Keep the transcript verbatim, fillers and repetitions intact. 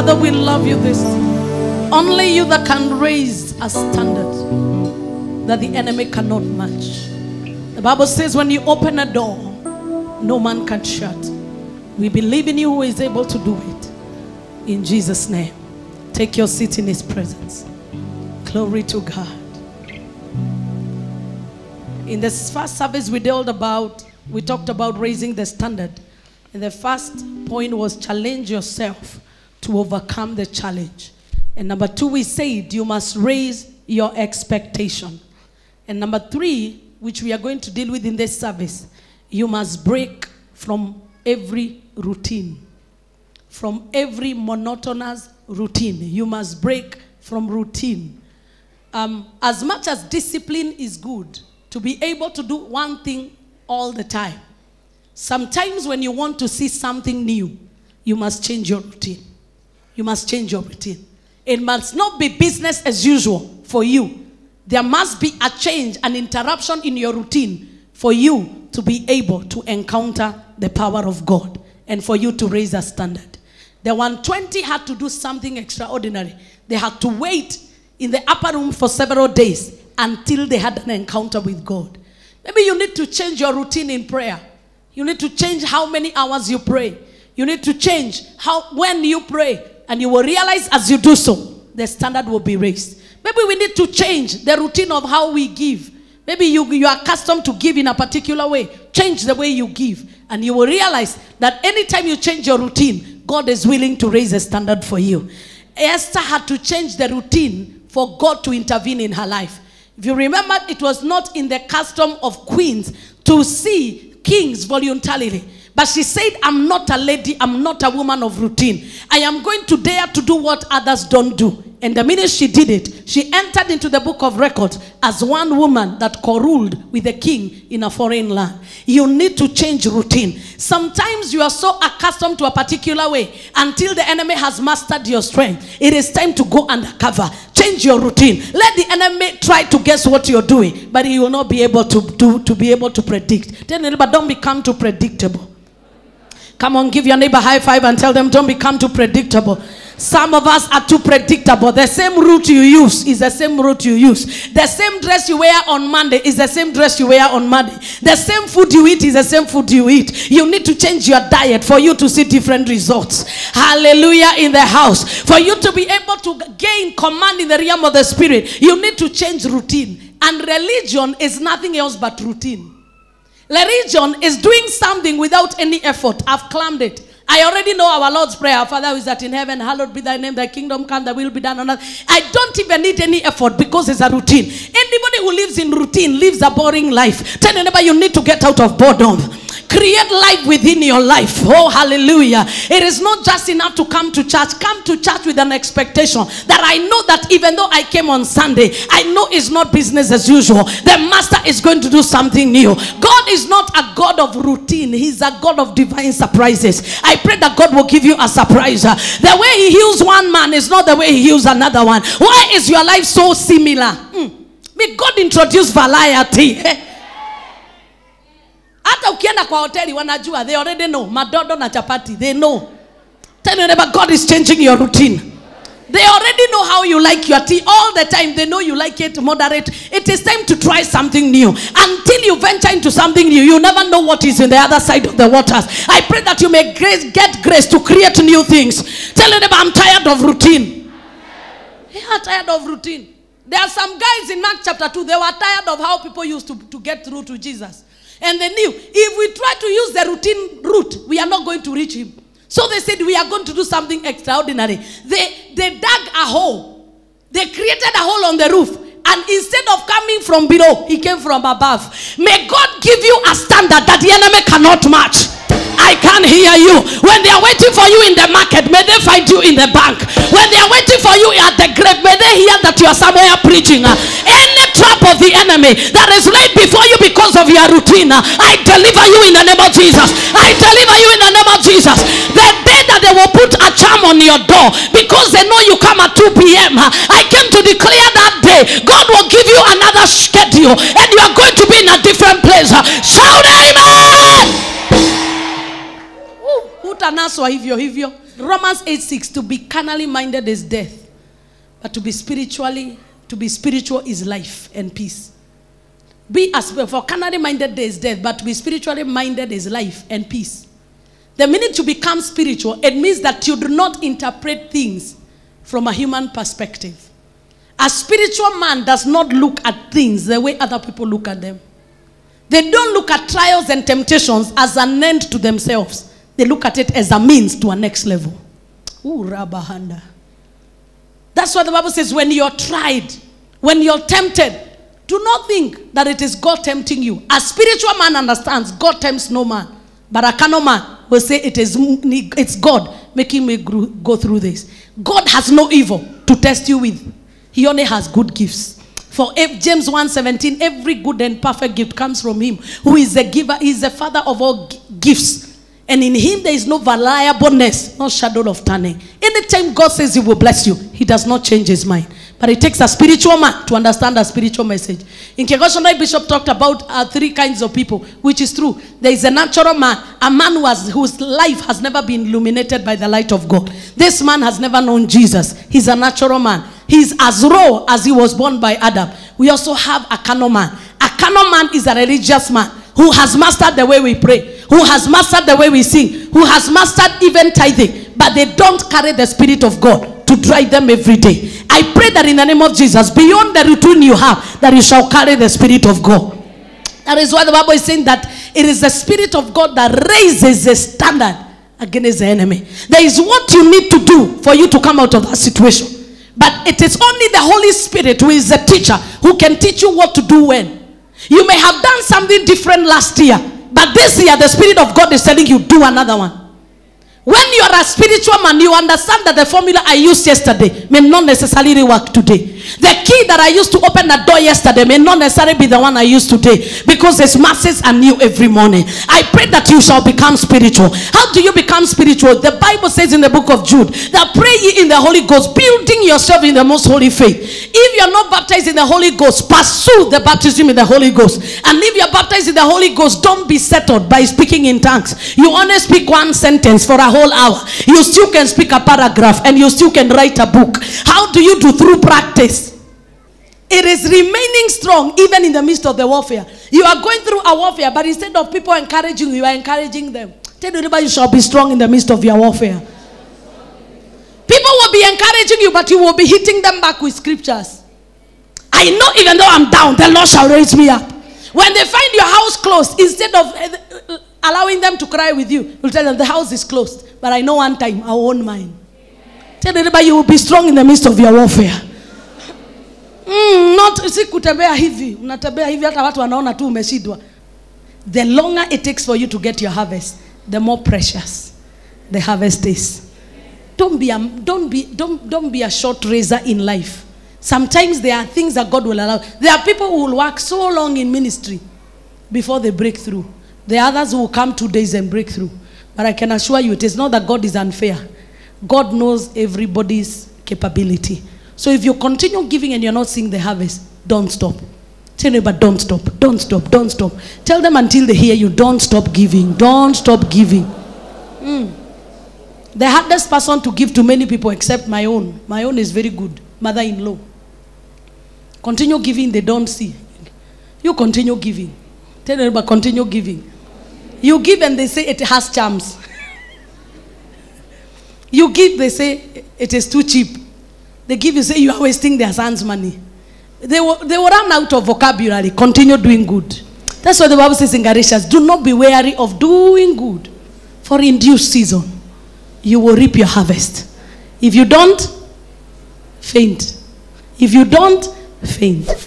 Father, we love you this. Only you that can raise a standard that the enemy cannot match. The Bible says when you open a door, no man can shut. We believe in you who is able to do it. In Jesus' name, take your seat in his presence. Glory to God. In this first service we dealt about, we talked about raising the standard. And the first point was challenge yourself to overcome the challenge. And number two, we said you must raise your expectation. And number three, which we are going to deal with in this service, you must break from every routine, from every monotonous routine. You must break from routine. Um, as much as discipline is good, to be able to do one thing all the time. Sometimes when you want to see something new, you must change your routine. You must change your routine. It must not be business as usual for you. There must be a change, an interruption in your routine for you to be able to encounter the power of God and for you to raise a standard. The one twenty had to do something extraordinary. They had to wait in the upper room for several days until they had an encounter with God. Maybe you need to change your routine in prayer. You need to change how many hours you pray. You need to change how when you pray, and you will realize as you do so, the standard will be raised. Maybe we need to change the routine of how we give. Maybe you, you are accustomed to give in a particular way. Change the way you give, and you will realize that anytime you change your routine, God is willing to raise a standard for you. Esther had to change the routine for God to intervene in her life. If you remember, it was not in the custom of queens to see kings voluntarily, but she said, I'm not a lady, I'm not a woman of routine. I am going to dare to do what others don't do. And the minute she did it, she entered into the book of records as one woman that co-ruled with the king in a foreign land. You need to change routine. Sometimes you are so accustomed to a particular way until the enemy has mastered your strength. It is time to go undercover. Change your routine. Let the enemy try to guess what you're doing, but he will not be able to do to be able to predict. Tell your neighbor, don't become too predictable. Come on, give your neighbor a high five and tell them, don't become too predictable. Some of us are too predictable. The same route you use is the same route you use. The same dress you wear on Monday is the same dress you wear on Monday. The same food you eat is the same food you eat. You need to change your diet for you to see different results. Hallelujah in the house. For you to be able to gain command in the realm of the spirit, you need to change routine. And religion is nothing else but routine. Religion is doing something without any effort. I've claimed it. I already know our Lord's prayer. Our Father who is that in heaven, hallowed be thy name. Thy kingdom come, thy will be done on earth. I don't even need any effort because it's a routine. Anybody who lives in routine lives a boring life. Tell your neighbor, you need to get out of boredom. Create life within your life. Oh, hallelujah. It is not just enough to come to church. Come to church with an expectation that I know that even though I came on Sunday, I know it's not business as usual. The master is going to do something new. God is not a God of routine. He's a God of divine surprises. I pray that God will give you a surprise. The way he heals one man is not the way he heals another one. Why is your life so similar? Mm. May God introduce variety. Hata ukienda kwa hoteli wanajua, they already know, madodo na chapati, they know. Tell your neighbor, God is changing your routine. They already know how you like your tea all the time. They know you like it moderate. It is time to try something new. Until you venture into something new, you never know what is in the other side of the waters. I pray that you may grace, get grace to create new things. Tell your neighbor, I'm tired of routine. They are tired of routine. There are some guys in Mark chapter two, they were tired of how people used to, to get through to Jesus. And they knew, if we try to use the routine route, we are not going to reach him. So they said, we are going to do something extraordinary. They, they dug a hole. They created a hole on the roof. And instead of coming from below, he came from above. May God give you a standard that the enemy cannot match. I can hear you. When they are waiting for you in the market, may they find you in the bank. When they are waiting for you at the grave, may they hear that you are somewhere preaching. Any trap of the enemy that is laid before you because of your routine, I deliver you in the name of Jesus. I deliver you in the name of Jesus. The day that they will put a charm on your door because they know you come at two p m, I came to declare that day, God will give you another schedule and you are going to be in a different place. Shout amen! anaswa hivyo hivyo. Romans eight six, to be carnally minded is death, but to be spiritually, to be spiritual is life and peace. Be as for carnally minded there is death, but to be spiritually minded is life and peace. The minute you become spiritual, it means that you do not interpret things from a human perspective. A spiritual man does not look at things the way other people look at them. They don't look at trials and temptations as an end to themselves. They look at it as a means to a next level. Ooh, Rabahanda. That's what the Bible says, when you're tried, when you're tempted, do not think that it is God tempting you. A spiritual man understands God tempts no man. But a carnal man will say it is, it's God making me go through this. God has no evil to test you with. He only has good gifts. For James one seventeen, every good and perfect gift comes from him, who is the giver, he is the father of all gifts. And in him there is no variableness, no shadow of turning. Anytime God says he will bless you, he does not change his mind. But it takes a spiritual man to understand a spiritual message. In Kegoshonai, Bishop talked about uh, three kinds of people, which is true. There is a natural man, a man who has, whose life has never been illuminated by the light of God. This man has never known Jesus. He's a natural man. He's as raw as he was born by Adam. We also have a carnal man. A carnal man is a religious man who has mastered the way we pray, who has mastered the way we sing, who has mastered even tithing, but they don't carry the Spirit of God to drive them every day. I pray that in the name of Jesus, beyond the routine you have, that you shall carry the Spirit of God. That is why the Bible is saying that it is the Spirit of God that raises a standard against the enemy. There is what you need to do for you to come out of that situation. But it is only the Holy Spirit, who is the teacher, who can teach you what to do when. You may have done something different last year, but this year the Spirit of God is telling you, do another one. When you are a spiritual man, you understand that the formula I used yesterday may not necessarily work today. The key that I used to open the door yesterday may not necessarily be the one I use today, because its masses are new every morning. I pray that you shall become spiritual. How do you become spiritual? The Bible says in the book of Jude that pray ye in the Holy Ghost, building yourself in the most holy faith. If you are not baptized in the Holy Ghost, pursue the baptism in the Holy Ghost. And if you are baptized in the Holy Ghost, don't be settled by speaking in tongues. You only speak one sentence for a whole hour. You still can speak a paragraph, and you still can write a book. How do you do? Through practice. It is remaining strong even in the midst of the warfare. You are going through a warfare, but instead of people encouraging you, you are encouraging them. Tell everybody, you shall be strong in the midst of your warfare. People will be encouraging you, but you will be hitting them back with scriptures. I know even though I'm down, the Lord shall raise me up. When they find your house closed, instead of allowing them to cry with you, you'll tell them the house is closed, but I know one time I won't mind. Tell everybody, you will be strong in the midst of your warfare. Mm, not si kutembea hivi, unatembea hivi hata watu wanaona tu umeshidwa. The longer it takes for you to get your harvest, the more precious the harvest is. Don't be a, don't be don't don't be a short raiser in life. Sometimes there are things that God will allow. There are people who will work so long in ministry before they break through. There are others who will come two days and break through. But I can assure you, it is not that God is unfair. God knows everybody's capability. So if you continue giving and you're not seeing the harvest, don't stop. Tell them, but don't stop, don't stop, don't stop. Tell them until they hear you, don't stop giving, don't stop giving. Mm. The hardest person to give to many people except my own. My own is very good, mother-in-law. Continue giving, they don't see. You continue giving. Tell them, but continue giving. You give and they say it has charms. You give, they say it is too cheap. They give you, say you are wasting their son's money. They will, they will run out of vocabulary. Continue doing good. That's what the Bible says in Galatians. Do not be weary of doing good, for in due season you will reap your harvest. If you don't, faint. If you don't, faint.